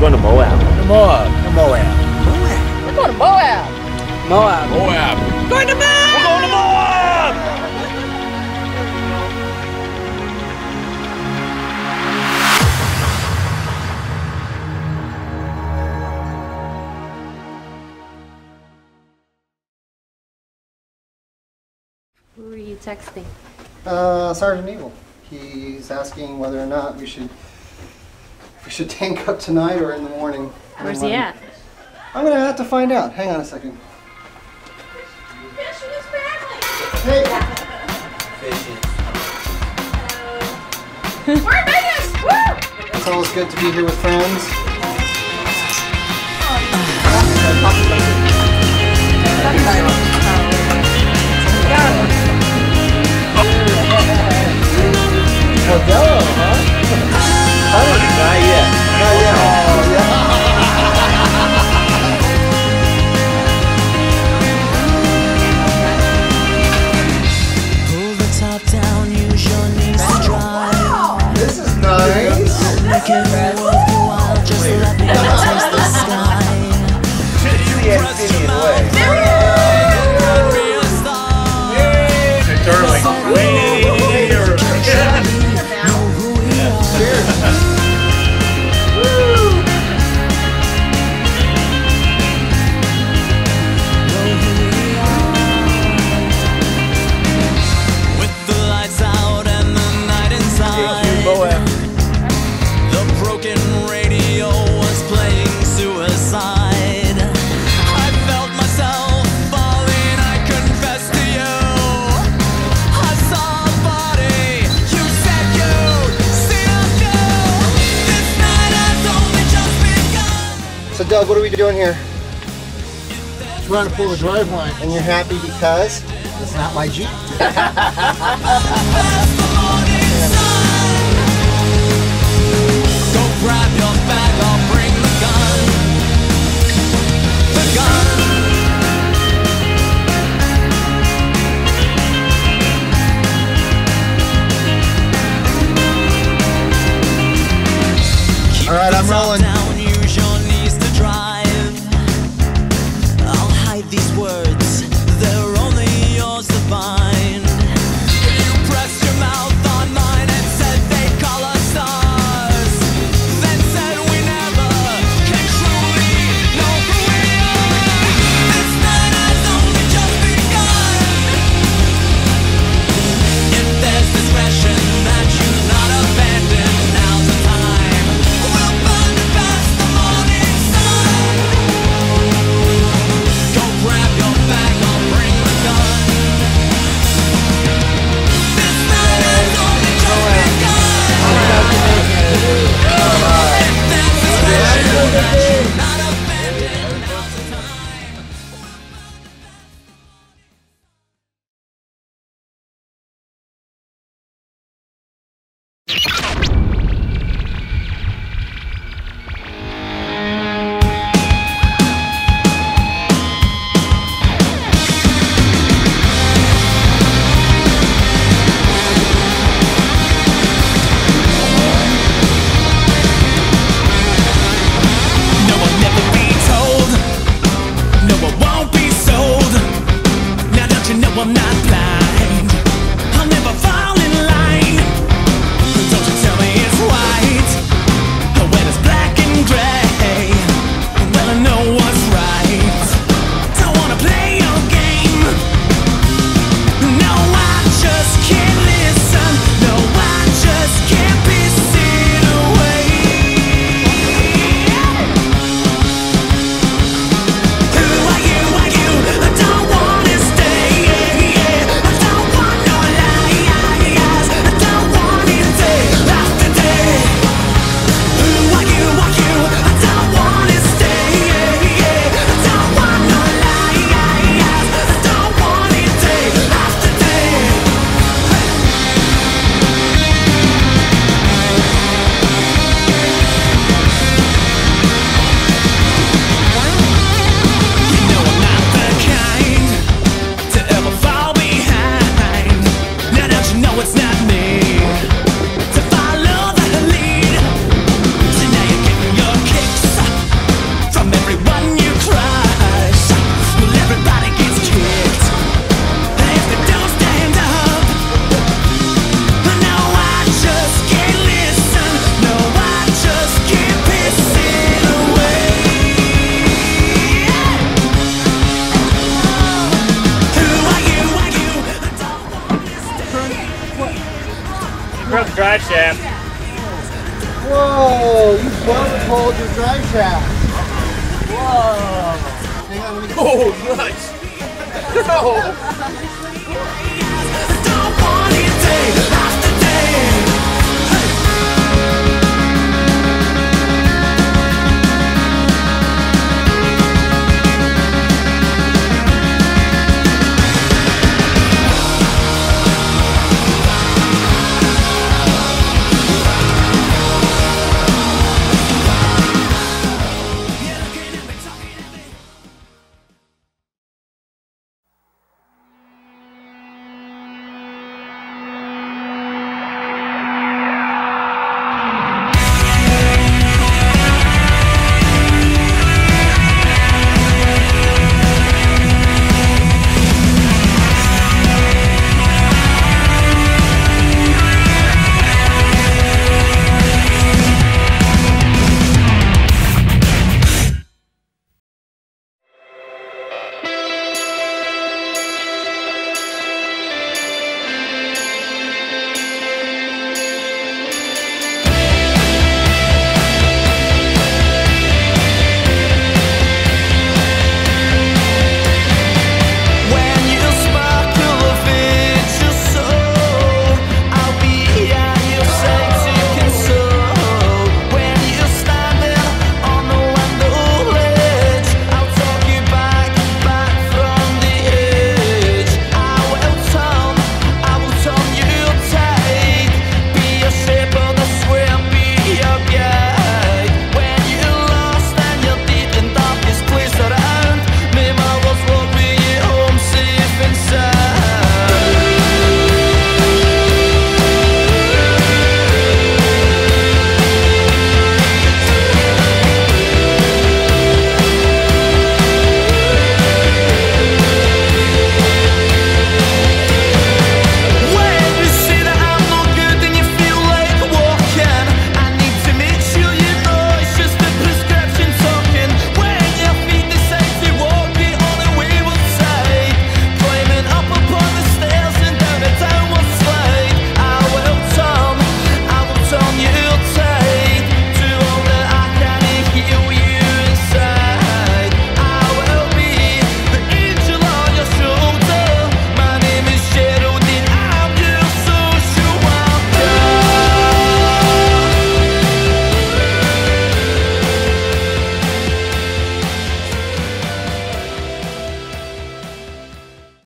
You're going to Moab. To Moab. To Moab. Moab. We're going to Moab. Moab. Moab. We're going to Moab. We're going to Moab. Who are you texting? Sergeant Neagle. He's asking whether or not we should tank up tonight or in the morning. Where's he at? I'm going to have to find out. Hang on a second. Fishing is family! Hey! Fishing. We're in Vegas! Woo! It's always good to be here with friends. Hello, huh? Not yet. Not yet. Oh, yeah. Pull the top down, use your knees to drive. Wow. This is nice. Make it worth your while, just let me taste the sky. Just the Doug, what are we doing here? Trying to pull the drive line. And you're happy because? It's not my Jeep. Go grab your bag, I'll bring the gun. The gun. All right, I'm rolling. These words, they're only yours to find. You pressed your mouth on mine and said they call us stars. Then said we never can truly know who we are. This night has only just begun. If there's discretion that you not abandon, now's the time. We'll find the drive shaft. Whoa, you butt pulled your drive shaft. Whoa. Hang on, let me... Oh, nuts. No.